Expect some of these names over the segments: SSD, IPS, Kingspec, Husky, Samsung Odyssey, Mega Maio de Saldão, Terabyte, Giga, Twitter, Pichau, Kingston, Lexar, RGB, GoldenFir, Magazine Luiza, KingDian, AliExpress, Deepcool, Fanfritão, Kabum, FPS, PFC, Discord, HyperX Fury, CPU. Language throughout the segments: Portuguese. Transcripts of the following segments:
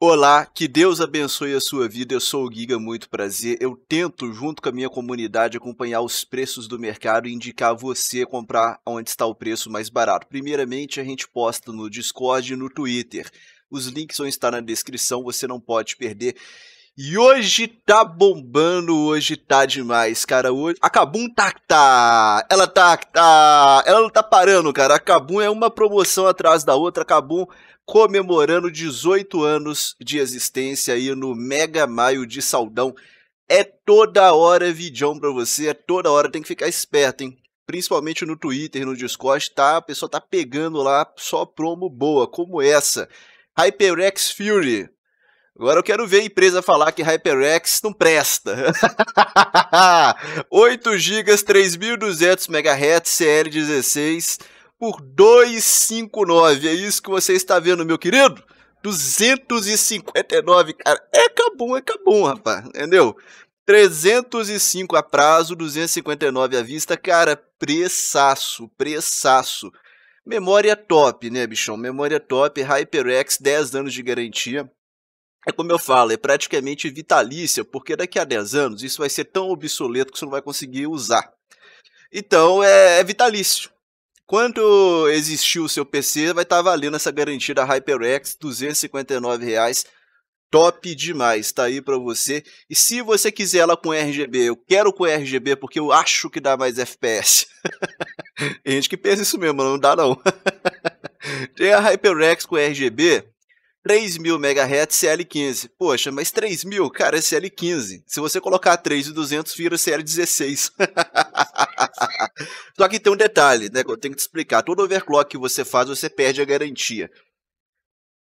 Olá, que Deus abençoe a sua vida, eu sou o Giga, muito prazer. Eu tento, junto com a minha comunidade, acompanhar os preços do mercado e indicar você comprar onde está o preço mais barato. Primeiramente, a gente posta no Discord e no Twitter. Os links vão estar na descrição, você não pode perder. E hoje tá bombando, hoje tá demais, cara. Hoje a Kabum tá, ela não tá parando, cara. A Kabum é uma promoção atrás da outra, a Kabum comemorando 18 anos de existência aí no Mega Maio de Saldão. É toda hora vidão pra você, é toda hora, tem que ficar esperto, hein? Principalmente no Twitter, no Discord, tá? A pessoa tá pegando lá só promo boa, como essa. HyperX Fury. Agora eu quero ver a empresa falar que HyperX não presta. 8 GB, 3.200 MHz, CL16... por 259, é isso que você está vendo, meu querido? 259, cara, é Kabum, rapaz, entendeu? 305 a prazo, 259 à vista, cara, preçaço, preçaço. Memória top, né, bichão? Memória top, HyperX, 10 anos de garantia. É como eu falo, é praticamente vitalícia, porque daqui a 10 anos isso vai ser tão obsoleto que você não vai conseguir usar. Então, é vitalício. Quando existir o seu PC, vai estar valendo essa garantia da HyperX, R$ 259,00, top demais, tá aí para você. E se você quiser ela com RGB, eu quero com RGB porque eu acho que dá mais FPS. Tem gente que pensa isso mesmo, não dá não. Tem a HyperX com RGB, 3.000 MHz CL15. Poxa, mas 3.000, cara, é CL15. Se você colocar 3.200, vira CL16. Só que tem um detalhe, né, que eu tenho que te explicar. Todo overclock que você faz, você perde a garantia.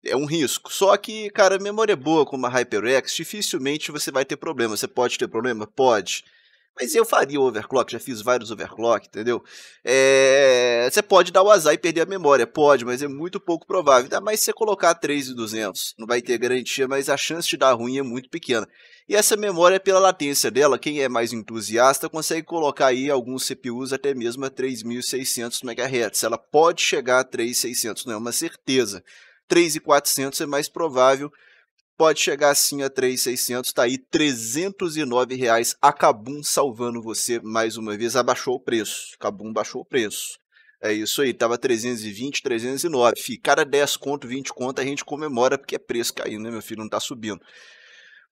É um risco. Só que, cara, memória boa como a HyperX, dificilmente você vai ter problema. Você pode ter problema? Pode. Mas eu faria overclock, já fiz vários overclock, entendeu? Você pode dar o azar e perder a memória, pode, mas é muito pouco provável. Ainda mais se você colocar 3.200, não vai ter garantia, mas a chance de dar ruim é muito pequena. E essa memória, pela latência dela, quem é mais entusiasta consegue colocar aí alguns CPUs até mesmo a 3.600 MHz. Ela pode chegar a 3.600, não é uma certeza. 3.400 é mais provável. Pode chegar assim a 3.600, tá aí R$ 309,00. A Kabum salvando você mais uma vez, abaixou o preço. Kabum baixou o preço. É isso aí, tava 320, 309. Fih, cada 10 conto, 20 conto a gente comemora porque é preço caindo, né, meu filho, não tá subindo.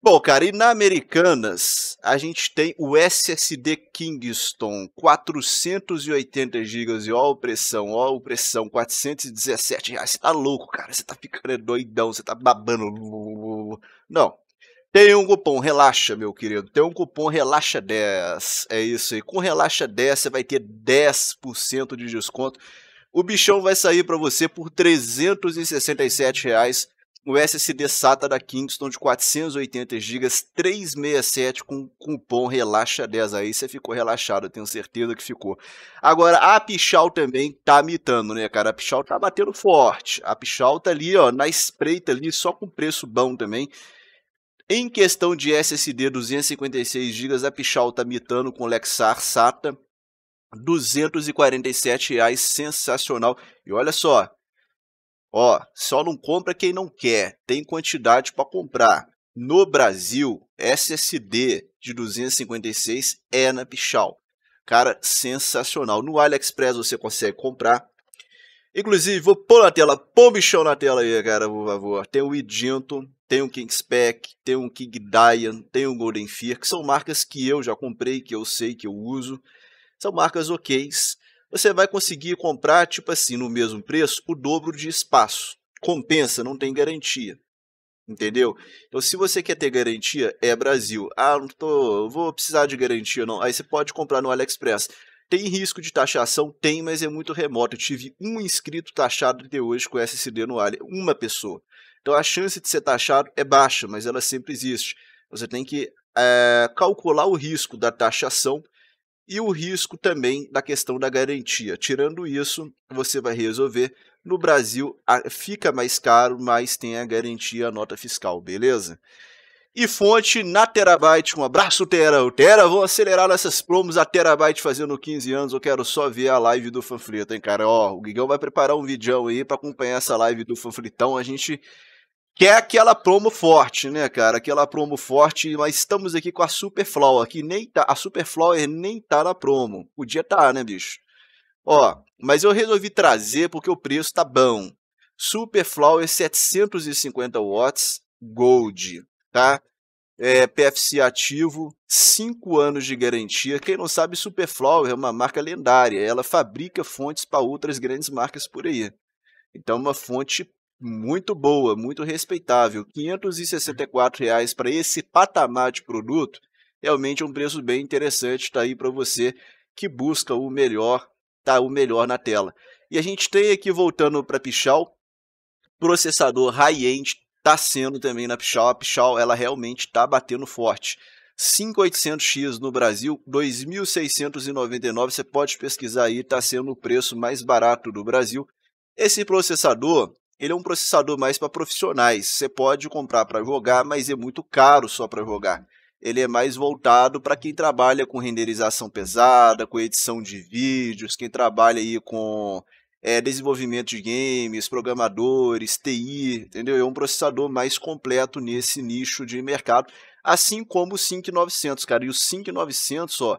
Bom, cara, e na Americanas a gente tem o SSD Kingston, 480 GB, ó a pressão, R$ 417,00. Você tá louco, cara, você tá ficando doidão, você tá babando. Não, tem um cupom, relaxa, meu querido, tem um cupom Relaxa10, é isso aí. Com Relaxa10 você vai ter 10% de desconto. O bichão vai sair pra você por R$ 367,00. O SSD SATA da Kingston de 480 GB, 367 com cupom Relaxa10. Aí você ficou relaxado, eu tenho certeza que ficou. Agora, a Pichau também tá mitando, né, cara? A Pichau tá batendo forte. A Pichau tá ali, ó, na espreita ali, só com preço bom também. Em questão de SSD 256 GB, a Pichau tá mitando com Lexar SATA, R$ 247,00, sensacional. E olha só. Ó, só não compra quem não quer, tem quantidade para comprar. No Brasil, SSD de 256 é na Pichau. Cara, sensacional. No AliExpress você consegue comprar. Inclusive, vou pôr na tela, põe o bichão na tela aí, cara, por favor. Tem o Edgento, tem o Kingspec, tem o KingDian, tem o GoldenFir, que são marcas que eu já comprei, que eu sei, que eu uso. São marcas ok. Você vai conseguir comprar, tipo assim, no mesmo preço, o dobro de espaço. Compensa, não tem garantia. Entendeu? Então, se você quer ter garantia, é Brasil. Ah, não tô, vou precisar de garantia, não. Aí você pode comprar no AliExpress. Tem risco de taxação? Tem, mas é muito remoto. Eu tive um inscrito taxado até hoje com SSD no Ali. Uma pessoa. Então, a chance de ser taxado é baixa, mas ela sempre existe. Você tem que calcular o risco da taxação e o risco também da questão da garantia. Tirando isso, você vai resolver. No Brasil, fica mais caro, mas tem a garantia, a nota fiscal, beleza? E fonte na Terabyte. Um abraço, Tera. O Tera, vou acelerar nessas promos. A Terabyte fazendo 15 anos. Eu quero só ver a live do Fanfrito, hein, cara? Ó, o Guigão vai preparar um vídeo aí para acompanhar essa live do Fanfritão. A gente Que é aquela promo forte, né, cara? Aquela promo forte, mas estamos aqui com a Super Flower, que nem tá, a Super Flower nem tá na promo. Podia tá, né, bicho? Ó, mas eu resolvi trazer porque o preço tá bom. Super Flower 750 watts, Gold, tá? É, PFC ativo, 5 anos de garantia. Quem não sabe, Super Flower é uma marca lendária. Ela fabrica fontes para outras grandes marcas por aí. Então, uma fonte muito boa, muito respeitável. R$ 564,00 para esse patamar de produto, realmente é um preço bem interessante, tá aí para você que busca o melhor, tá o melhor na tela. E a gente tem aqui, voltando para Pichau, processador high-end tá sendo também na Pichau. A Pichau, ela realmente tá batendo forte. 5800X no Brasil, 2.699, você pode pesquisar aí, tá sendo o preço mais barato do Brasil. Esse processador, ele é um processador mais para profissionais. Você pode comprar para jogar, mas é muito caro só para jogar. Ele é mais voltado para quem trabalha com renderização pesada, com edição de vídeos, quem trabalha aí com desenvolvimento de games, programadores, TI, entendeu? É um processador mais completo nesse nicho de mercado, assim como o 5900, cara. E o 5900, ó,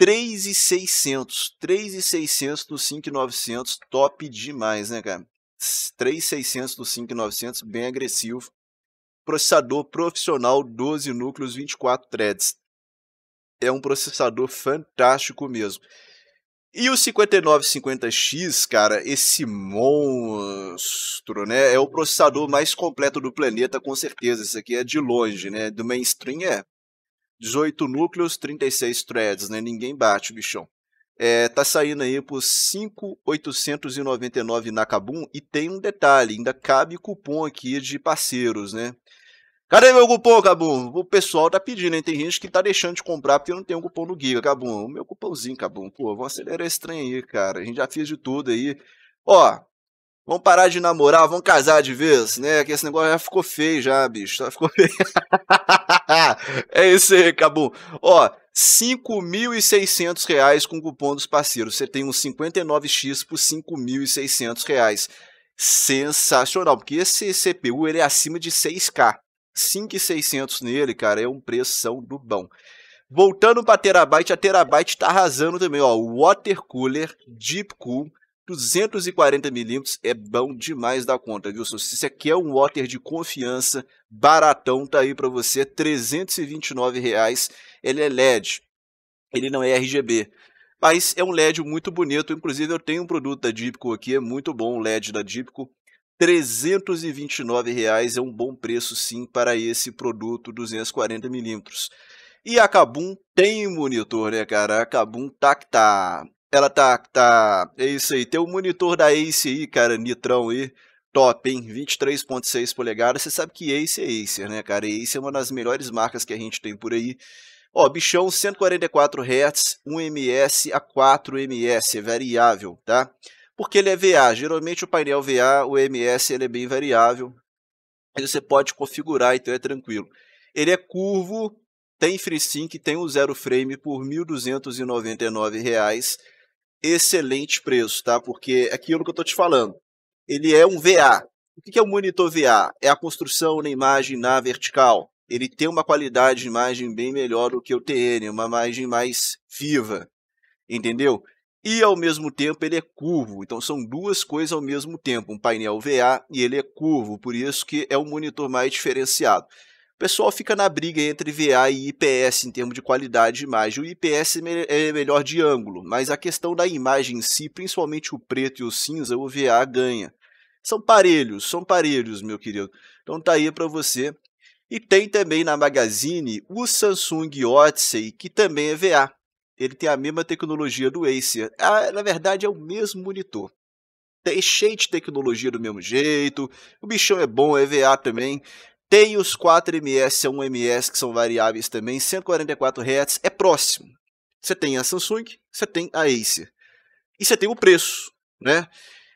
3.600, 3.600 do 5900, top demais, né, cara? 3.600 do 5900, bem agressivo. Processador profissional, 12 núcleos, 24 threads. É um processador fantástico mesmo. E o 5950X, cara, esse monstro, né? É o processador mais completo do planeta, com certeza. Isso aqui é de longe, né? Do mainstream é 18 núcleos, 36 threads, né? Ninguém bate, bichão. É, tá saindo aí por 5.899 na Kabum. E tem um detalhe, ainda cabe cupom aqui de parceiros, né? Cadê meu cupom, Kabum? O pessoal tá pedindo, hein? Tem gente que tá deixando de comprar porque eu não tenho um cupom no Giga, Kabum. O meu cupomzinho, Kabum. Pô, vamos acelerar esse trem aí, cara. A gente já fez de tudo aí. Ó, vamos parar de namorar, vamos casar de vez, né? Que esse negócio já ficou feio já, bicho. Já ficou feio. É isso aí, Kabum. Ó, R$ 5.600 com o cupom dos parceiros. Você tem um 59X por R$ 5.600. Sensacional, porque esse CPU ele é acima de 6K. 5.600 nele, cara, é um preço do bom. Voltando para Terabyte, a Terabyte tá arrasando também, ó. Water Cooler Deepcool 240mm é bom demais da conta, viu? Se você quer um water de confiança, baratão, tá aí para você, R$ 329,00. Ele é LED, ele não é RGB, mas é um LED muito bonito. Inclusive eu tenho um produto da Deepcool aqui, é muito bom, o LED da Deepcool. R$ 329,00 é um bom preço sim para esse produto 240mm. E a Kabum tem monitor, né, cara? A Kabum tá. É isso aí. Tem o monitor da Acer aí, cara. Nitrão aí. Top, hein? 23,6 polegadas. Você sabe que Acer é Acer, né, cara? Acer é uma das melhores marcas que a gente tem por aí. Ó, bichão, 144 Hz, 1ms a 4ms. É variável, tá? Porque ele é VA. Geralmente o painel VA, o ms, ele é bem variável. Você pode configurar, então é tranquilo. Ele é curvo, tem FreeSync, tem um zero frame por R$ 1.299,00. Excelente preço, tá? Porque é aquilo que eu tô te falando. Ele é um VA. O que é um monitor VA? É a construção na imagem na vertical. Ele tem uma qualidade de imagem bem melhor do que o TN, uma imagem mais viva, entendeu? E ao mesmo tempo ele é curvo, então são duas coisas ao mesmo tempo, um painel VA e ele é curvo, por isso que é um monitor mais diferenciado. O pessoal fica na briga entre VA e IPS em termos de qualidade de imagem. O IPS é melhor de ângulo, mas a questão da imagem em si, principalmente o preto e o cinza, o VA ganha. São parelhos, meu querido. Então tá aí para você. E tem também na Magazine o Samsung Odyssey, que também é VA. Ele tem a mesma tecnologia do Acer. Ah, na verdade é o mesmo monitor. É cheio de tecnologia do mesmo jeito. O bichão é bom, é VA também. Tem os 4ms a 1ms que são variáveis também, 144 Hz, é próximo. Você tem a Samsung, você tem a Acer. E você tem o preço, né?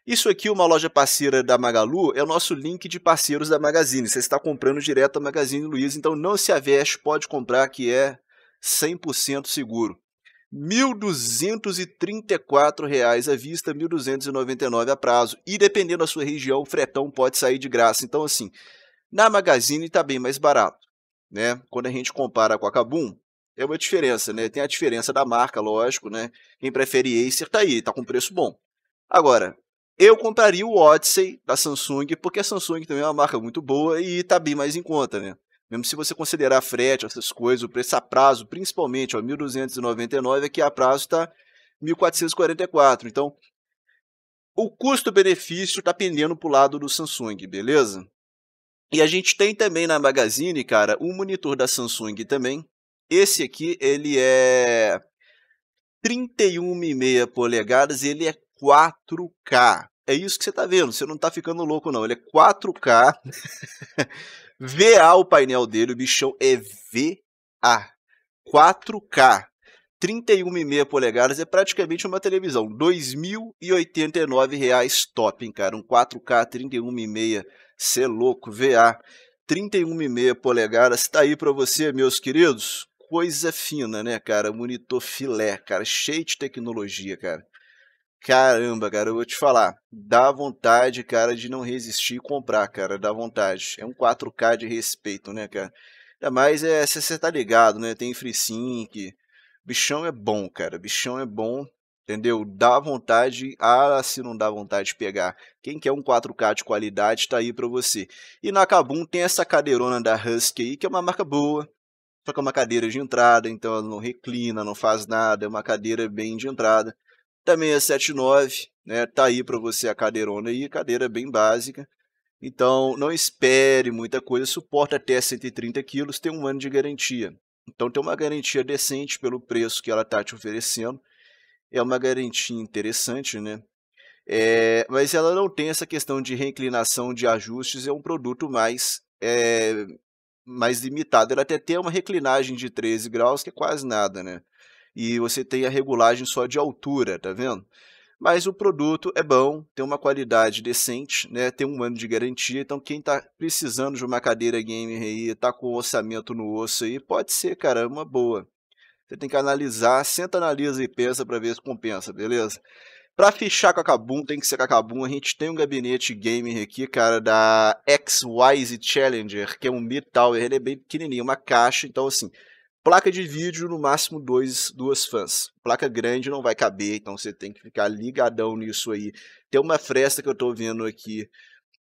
Isso aqui, uma loja parceira da Magalu, é o nosso link de parceiros da Magazine. Você está comprando direto a Magazine Luiza, então não se aveste, pode comprar que é 100% seguro. R$ 1.234,00 à vista, R$ 1.299,00 a prazo. E dependendo da sua região, o fretão pode sair de graça. Então, assim, Na Magazine está bem mais barato, né? Quando a gente compara com a Kabum, é uma diferença, né? Tem a diferença da marca, lógico, né? Quem prefere Acer tá aí, tá com preço bom. Agora, eu compraria o Odyssey da Samsung, porque a Samsung também é uma marca muito boa e tá bem mais em conta, né? Mesmo se você considerar frete, essas coisas, o preço a prazo, principalmente, ó, 1.299, aqui a prazo tá 1.444. Então, o custo-benefício tá pendendo pro lado do Samsung, beleza? E a gente tem também na Magazine, cara, um monitor da Samsung também. Esse aqui, ele é 31,5 polegadas e ele é 4K. É isso que você tá vendo, você não tá ficando louco não. Ele é 4K. VA o painel dele, o bichão é VA. 4K. 31,5 polegadas é praticamente uma televisão. R$ 2.089 top, hein, cara. Um 4K, 31,5. Cê louco, VA, 31,5 polegadas, tá aí pra você, meus queridos, coisa fina, né, cara, monitor filé, cara, cheio de tecnologia, cara, caramba, cara, eu vou te falar, dá vontade, cara, de não resistir e comprar, cara, dá vontade, é um 4K de respeito, né, cara, ainda mais é, você tá ligado, né, tem FreeSync, bichão é bom, cara, bichão é bom. Entendeu? Dá vontade, ah, se não dá vontade de pegar. Quem quer um 4K de qualidade, tá aí pra você. E na Kabum tem essa cadeirona da Husky aí, que é uma marca boa. Só que é uma cadeira de entrada, então ela não reclina, não faz nada, é uma cadeira bem de entrada. Também é 7,9, né? Tá aí pra você a cadeirona aí, cadeira bem básica. Então, não espere muita coisa, suporta até 130 kg, tem um ano de garantia. Então, tem uma garantia decente pelo preço que ela tá te oferecendo. É uma garantia interessante, né? É, mas ela não tem essa questão de reinclinação de ajustes, é um produto mais limitado. Ela até tem uma reclinagem de 13 graus, que é quase nada, né? E você tem a regulagem só de altura, tá vendo? Mas o produto é bom, tem uma qualidade decente, né? Tem um ano de garantia, então quem tá precisando de uma cadeira gamer aí, tá com o orçamento no osso aí, pode ser, cara, uma boa. Você tem que analisar, senta, analisa e pensa para ver se compensa, beleza? Para fechar com a Kabum, tem que ser com a Kabum. A gente tem um gabinete gamer aqui, cara, da X-Wise Challenger, que é um mid-tower, ele é bem pequenininho, uma caixa. Então, assim, placa de vídeo, no máximo duas fãs. Placa grande não vai caber, então você tem que ficar ligadão nisso aí. Tem uma fresta que eu tô vendo aqui.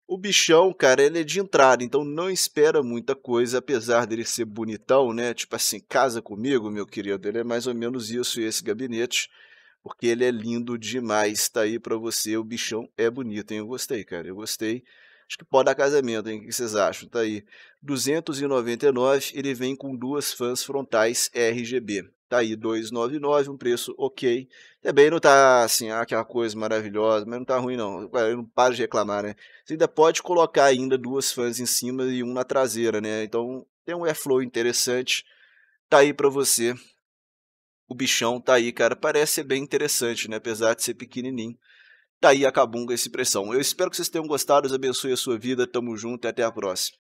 O bichão, cara, ele é de entrada, então não espera muita coisa, apesar dele ser bonitão, né? Tipo assim, casa comigo, meu querido. Ele é mais ou menos isso, esse gabinete, porque ele é lindo demais. Tá aí pra você, o bichão é bonito, hein? Eu gostei, cara, eu gostei. Acho que pode dar casamento, hein? O que vocês acham? Tá aí, 299, ele vem com duas fãs frontais RGB. Tá aí, 299, um preço ok. Também não tá assim, aquela coisa maravilhosa, mas não tá ruim não. Eu não paro de reclamar, né? Você ainda pode colocar ainda duas fãs em cima e um na traseira, né? Então tem um airflow interessante. Tá aí pra você. O bichão tá aí, cara. Parece ser bem interessante, né? Apesar de ser pequenininho. Tá aí a Kabum, esse pressão. Eu espero que vocês tenham gostado. Deus abençoe a sua vida. Tamo junto e até a próxima.